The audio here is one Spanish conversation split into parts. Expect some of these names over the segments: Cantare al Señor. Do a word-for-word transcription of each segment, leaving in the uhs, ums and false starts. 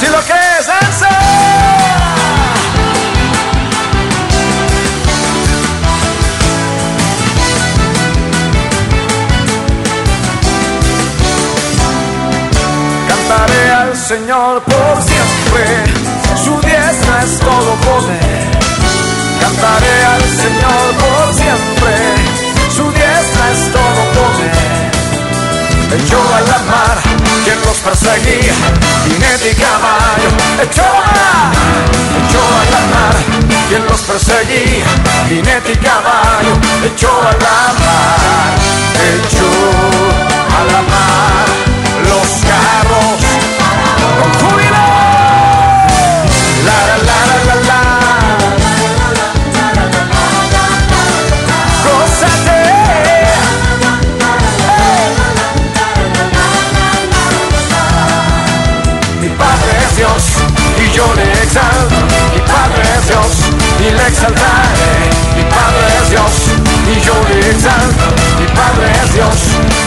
Si lo crees, alza. Cantaré al Señor por siempre, su diestra es todo poder. Cantaré al Señor por siempre, su diestra es todo poder. Echó a la mar quien los perseguía, jinete y caballo. Echó a la mar, echó a la mar quien los perseguía, jinete y caballo. Echó a la mar, echó a la mar los carros con júbilo. La la la la la, la. Y yo le exalto, mi Padre es Dios, y le exaltaré, mi Padre es Dios, y yo le exalto, mi Padre es Dios,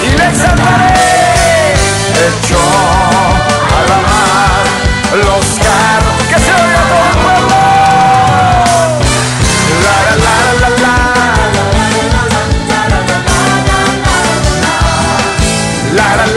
y le exaltaré. Echó a la mar los carros, que se oiga todo el pueblo. La la la la la la, la la la la la la, la la la la la.